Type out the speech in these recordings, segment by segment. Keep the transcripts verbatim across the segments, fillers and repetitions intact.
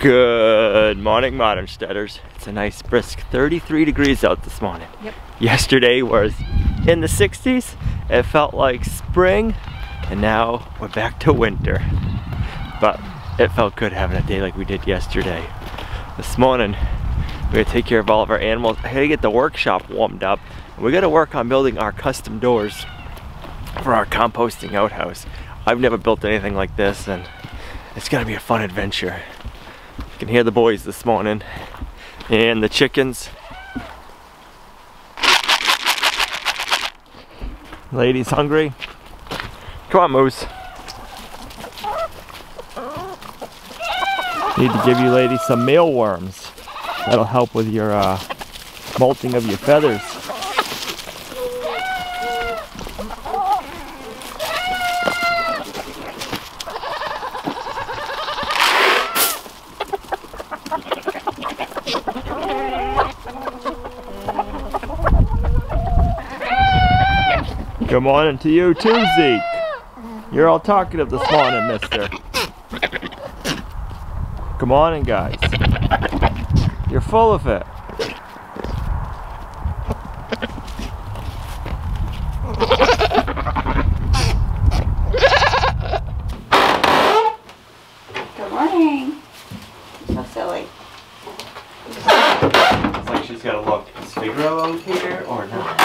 Good morning, Modernsteaders. It's a nice brisk thirty-three degrees out this morning. Yep. Yesterday was in the sixties. It felt like spring, and now we're back to winter. But it felt good having a day like we did yesterday. This morning, we're gonna take care of all of our animals. I gotta get the workshop warmed up. We gotta work on building our custom doors for our composting outhouse. I've never built anything like this, and it's gonna be a fun adventure. You can hear the boys this morning and the chickens. Ladies hungry? Come on, Moose. Need to give you ladies some mealworms. That'll help with your uh, molting of your feathers. Good morning to you too, Zeke. You're all talkative this morning, mister. Good morning, guys. You're full of it. Good morning. So silly. It's like she's got a look. Is Figaro out here or not?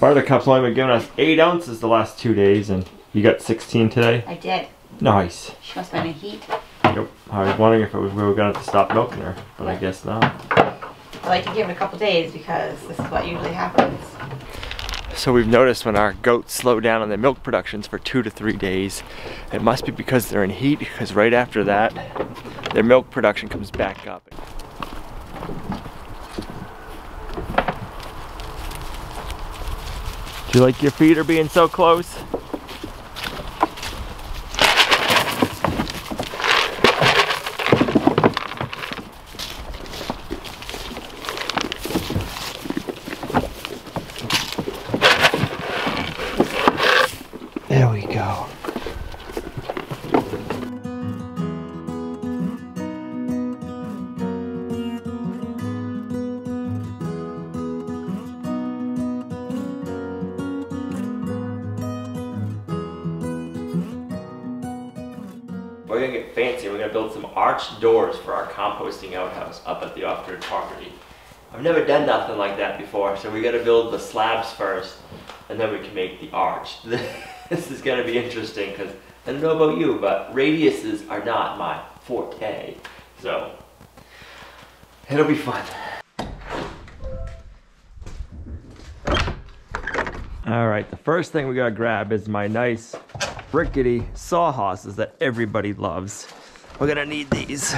Barter Cup's only been giving us eight ounces the last two days, and you got sixteen today? I did. Nice. She must have been in heat. Yep. I was wondering if it was, we were going to have to stop milking her, but I guess not. I like to give it a couple days because this is what usually happens. So we've noticed when our goats slow down on their milk productions for two to three days, it must be because they're in heat, because right after that, their milk production comes back up. Do you like your feet are being so close? There we go. We're gonna get fancy. We're gonna build some arched doors for our composting outhouse up at the off-grid property. I've never done nothing like that before, so we gotta build the slabs first, and then we can make the arch. This is gonna be interesting because I don't know about you, but radiuses are not my forte, so it'll be fun. All right, the first thing we gotta grab is my nice rickety sawhorses that everybody loves. We're gonna need these.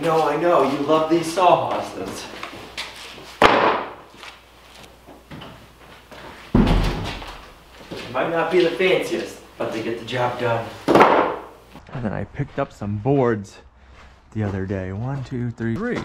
No, I know, you love these sawhorses. They might not be the fanciest, but they get the job done. And then I picked up some boards the other day. One, two, three, three.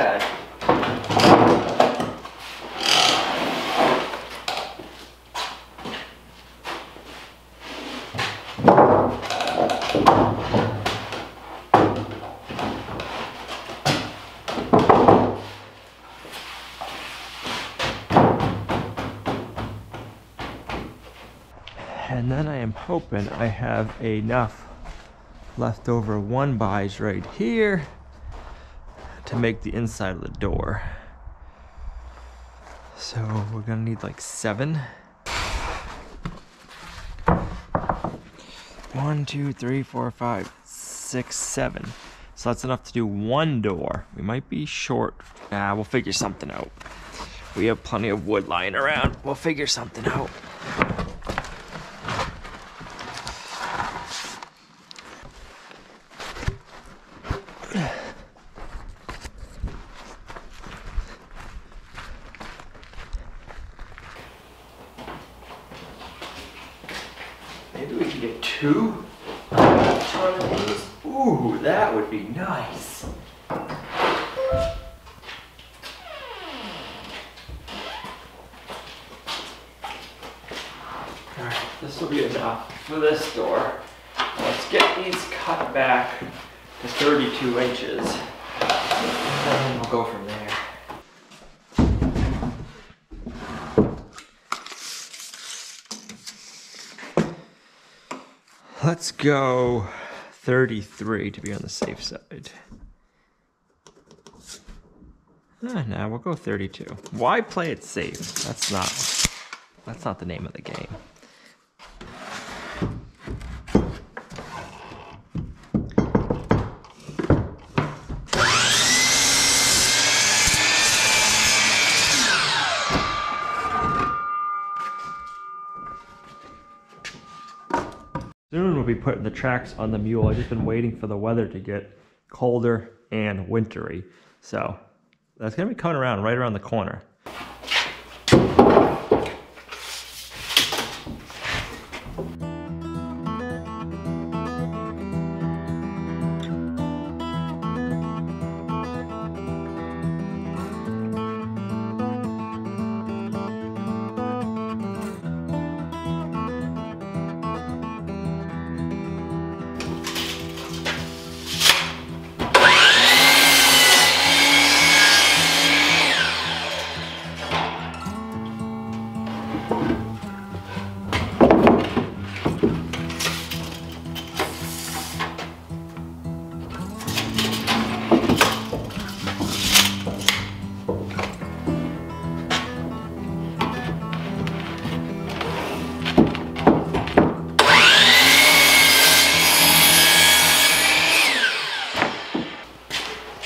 that. And then I am hoping I have enough leftover one buys right here to make the inside of the door. So we're gonna need like seven. One, two, three, four, five, six, seven. So that's enough to do one door. We might be short. Nah, we'll figure something out. We have plenty of wood lying around. We'll figure something out. Let's go thirty-three to be on the safe side. Ah, now we'll go thirty-two. Why play it safe? That's not, that's not the name of the game. Be putting the tracks on the mule. I've just been waiting for the weather to get colder and wintry. So that's gonna be coming around right around the corner.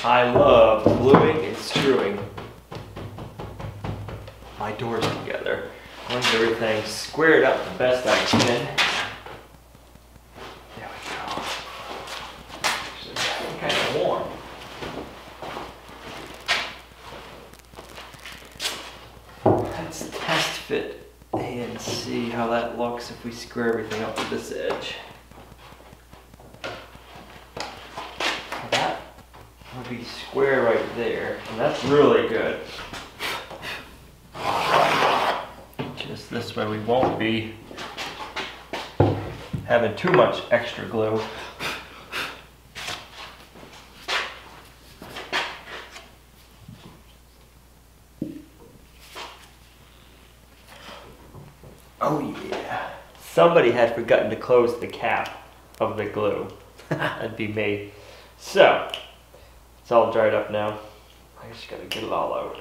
I love gluing and screwing my doors together. I want everything squared up the best I can. There we go. Actually, it's getting kind of warm. Let's test fit and see how that looks if we square everything up to this edge. Be square right there, and that's really good. Just this way we won't be having too much extra glue. Oh yeah. Somebody had forgotten to close the cap of the glue. That'd be me. So it's all dried up now. I just gotta get it all out.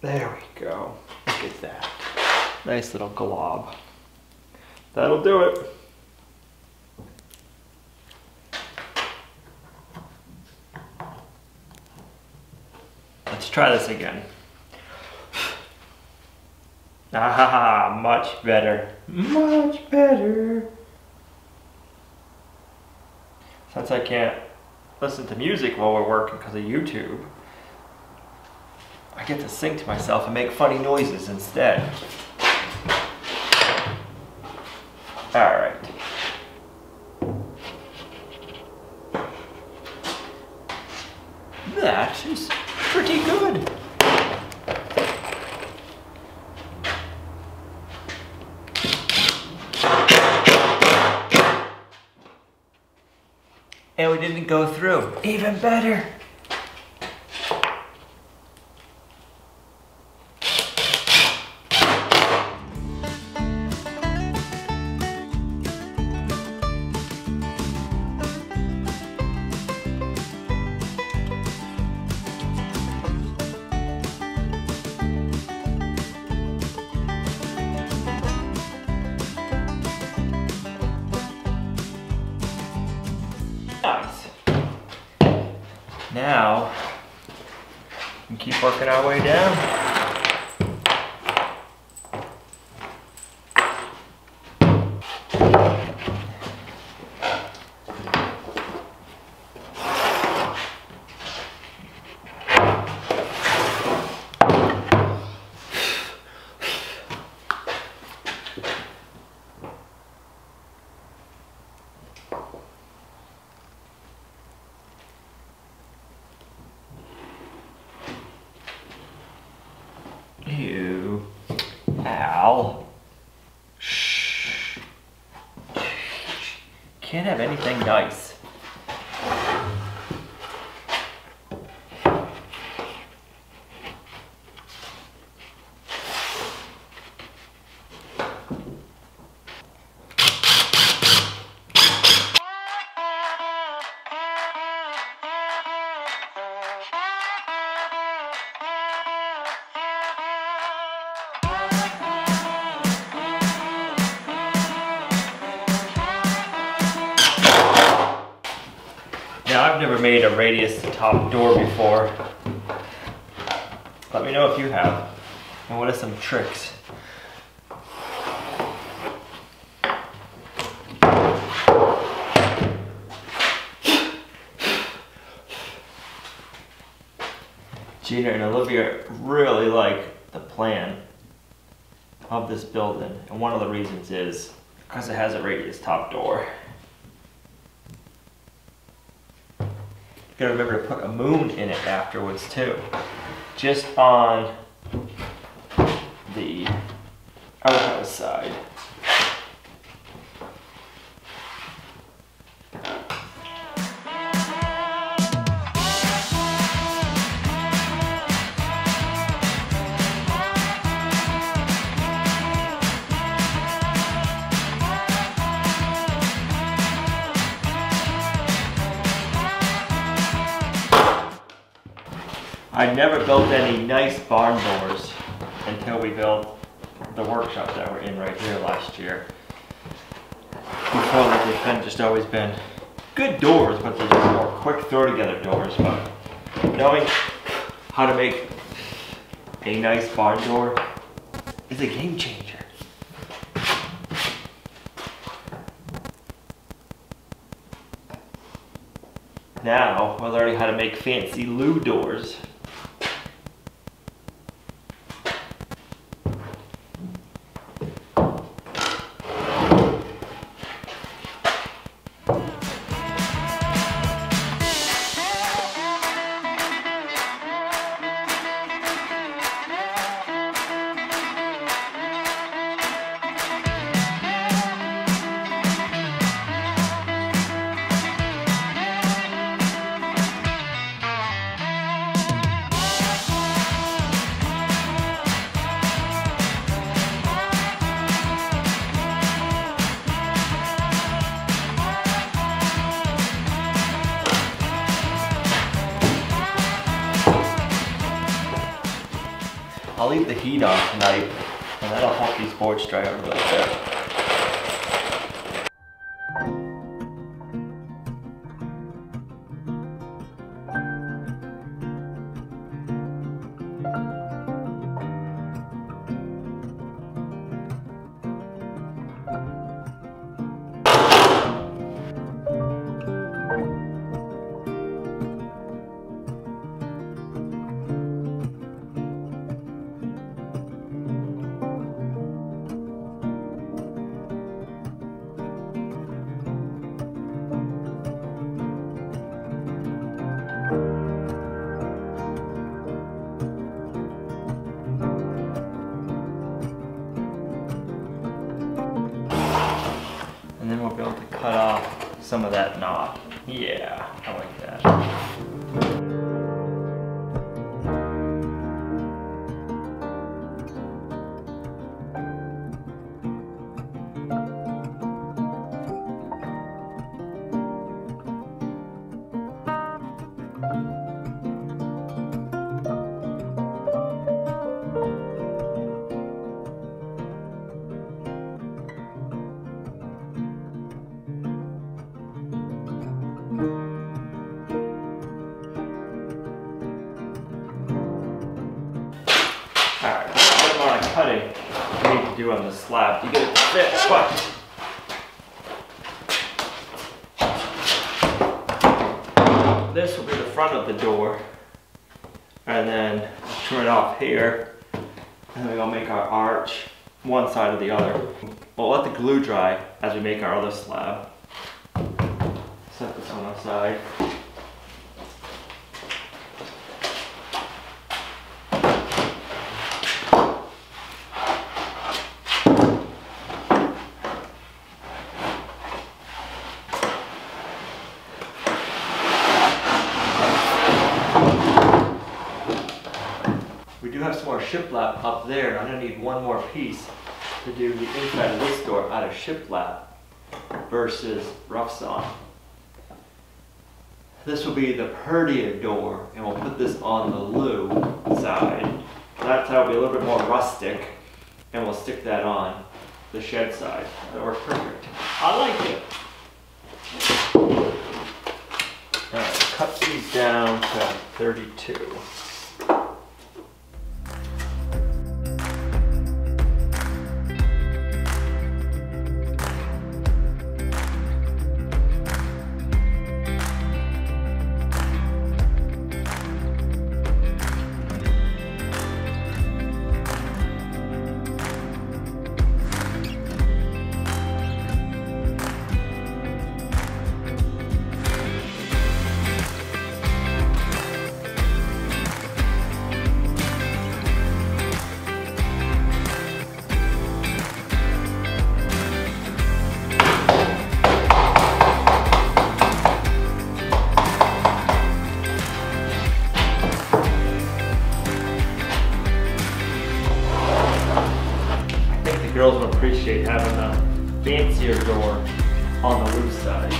There we go. Look at that. Nice little glob. That'll do it. Let's try this again. Ah, much better. Much better. Since I can't listen to music while we're working because of YouTube, I get to sing to myself and make funny noises instead. All right. she's pretty good. And we didn't go through. Even better. Now, we can keep working our way down. Ew. Ow. Shh. Can't have anything nice. I've never made a radius top door before. Let me know if you have. And what are some tricks? Gina and Olivia really like the plan of this building. And one of the reasons is because it has a radius top door. Gotta remember to put a moon in it afterwards too. Just on the outhouse side. I never built any nice barn doors until we built the workshop that we're in right here last year. Before that, they've been just always been good doors, but they're just more quick throw together doors. But knowing how to make a nice barn door is a game changer. Now we're learning how to make fancy loo doors. I'll leave the heat on tonight, and that'll help these boards dry out a little bit. And then we'll be able to cut off some of that knob. Yeah, I like that. Do on the slab to get it to fit. But this will be the front of the door, and then trim it off here, and then we'll make our arch one side or the other. We'll let the glue dry as we make our other slab. Set this one aside. Shiplap up there. I'm gonna need one more piece to do the inside of this door out of shiplap versus rough saw. This will be the purdia door, and we'll put this on the loo side. That's how it'll be a little bit more rustic, and we'll stick that on the shed side. That works perfect. I like it. All right, cut these down to thirty-two. Appreciate having a fancier door on the roof side.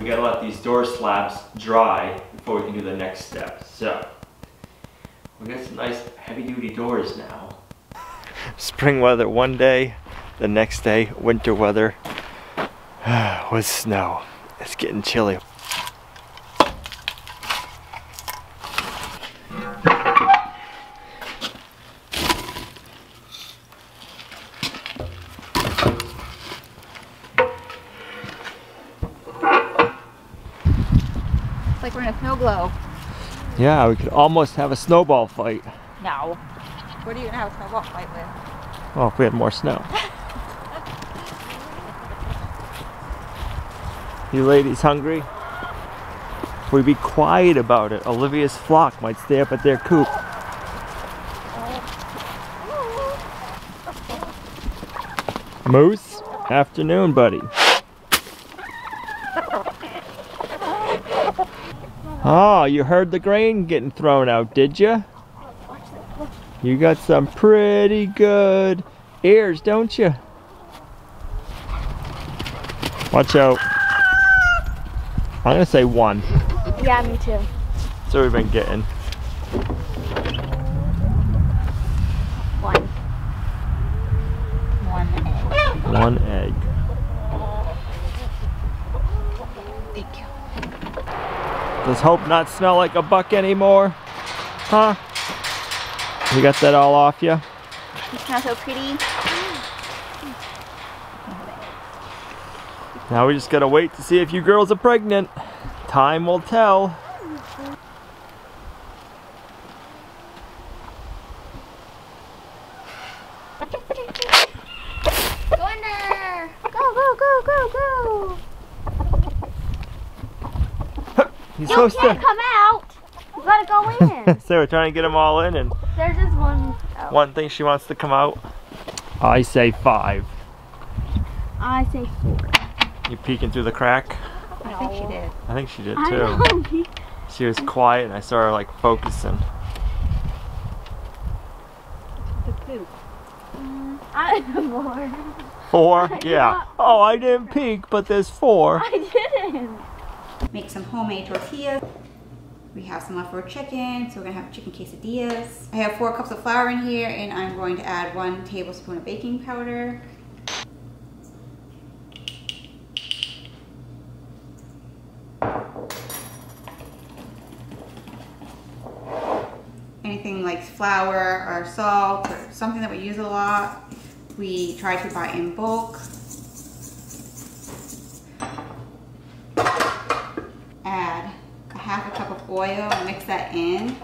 We gotta let these door slabs dry before we can do the next step. So, we got some nice heavy duty doors now. Spring weather one day, the next day, winter weather with snow. It's getting chilly. Like we're in a snow globe. Yeah, we could almost have a snowball fight. No. What are you gonna have a snowball fight with? Well, if we had more snow. You ladies hungry? If we be quiet about it, Olivia's flock might stay up at their coop. Moose? Afternoon, buddy. Oh, you heard the grain getting thrown out, did you? You got some pretty good ears, don't you? Watch out. I'm gonna say one. Yeah, me too. That's what we've been getting. One. One egg. One egg. Thank you. Does hope not smell like a buck anymore? Huh? You got that all off you? You smell so pretty. Now we just gotta wait to see if you girls are pregnant. Time will tell. Go in there! Go, go, go, go, go! He's you supposed can't to come out. You gotta go in. So we're trying to get them all in, and there's just one. Oh. One thing she wants to come out. I say five. I say four. You peeking through the crack? No. I think she did. I think she did too. She was quiet, and I saw her like focusing. The poop. Mm, I did four. Four? Yeah. Oh, I didn't peek, but there's four. I didn't. Make some homemade tortillas. We have some leftover chicken, so we're gonna have chicken quesadillas. I have four cups of flour in here, and I'm going to add one tablespoon of baking powder. Anything like flour or salt or something that we use a lot, we try to buy in bulk. Add a half a cup of oil and mix that in.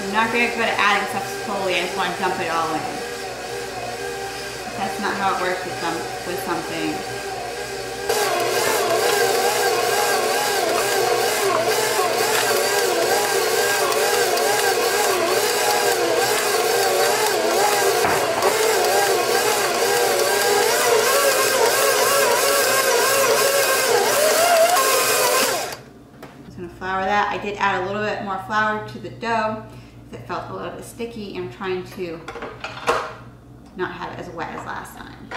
I'm not very good at adding stuff slowly, I just want to dump it all in. But that's not how it works with, some, with something. I'm just going to flour that. I did add a little bit more flour to the dough. It felt a little bit sticky, and I'm trying to not have it as wet as last time.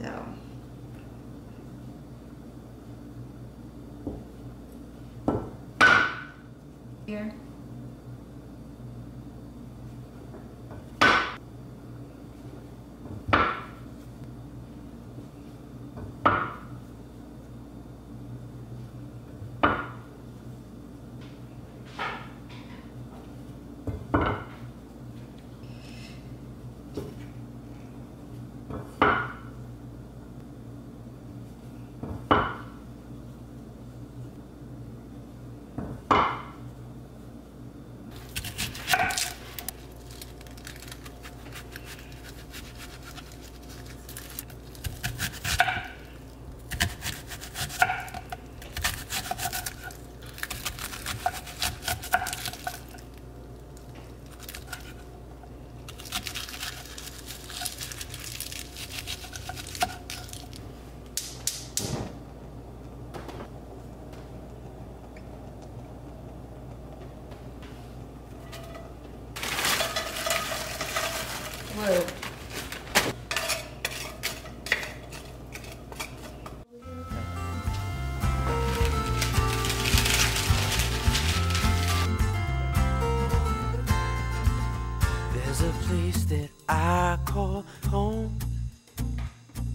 So. Here.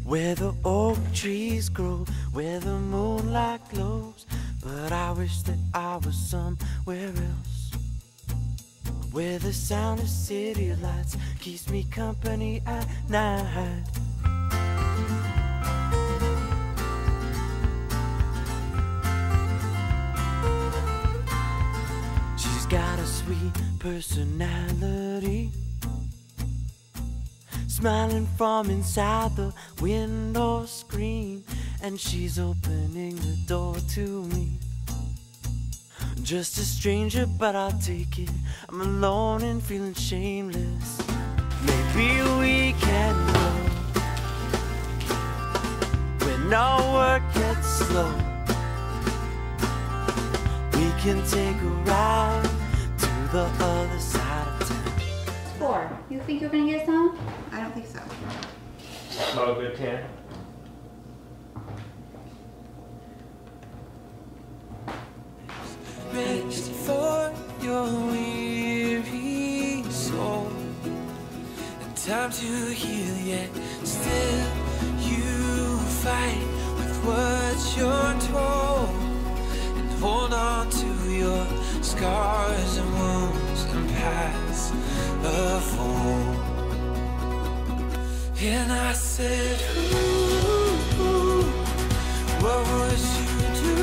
Where the oak trees grow, where the moonlight glows, but I wish that I was somewhere else, where the sound of city lights keeps me company at night. She's got a sweet personality, smiling from inside the window screen, and she's opening the door to me. Just a stranger, but I'll take it. I'm alone and feeling shameless. Maybe we can go when our work gets slow. We can take a ride to the other side of town. Four. You think you're gonna get some? I don't think so. Not a good ten. Rest for your weary soul. And time to heal, yet still you fight with what you're told. And hold on to your scars and wounds and paths of home. And I said, ooh, ooh, what would you do?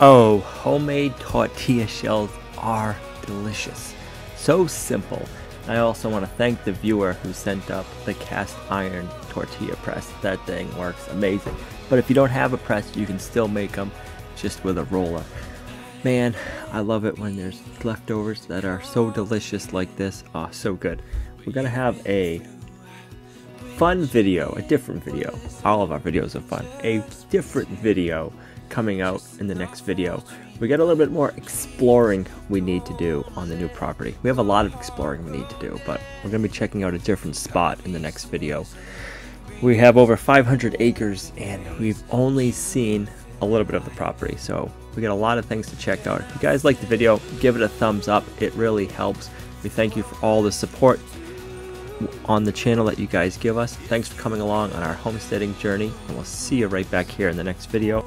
Oh, homemade tortilla shells are delicious. So simple. I also want to thank the viewer who sent up the cast iron tortilla press. That thing works amazing. But if you don't have a press, you can still make them just with a roller. Man, I love it when there's leftovers that are so delicious like this. Oh, so good. We're going to have a fun video, a different video. All of our videos are fun. A different video coming out in the next video. We got a little bit more exploring we need to do on the new property. We have a lot of exploring we need to do, but we're going to be checking out a different spot in the next video. We have over five hundred acres and we've only seen a little bit of the property, so we got a lot of things to check out. If you guys like the video, give it a thumbs up. It really helps. We thank you for all the support on the channel that you guys give us. Thanks for coming along on our homesteading journey, and we'll see you right back here in the next video.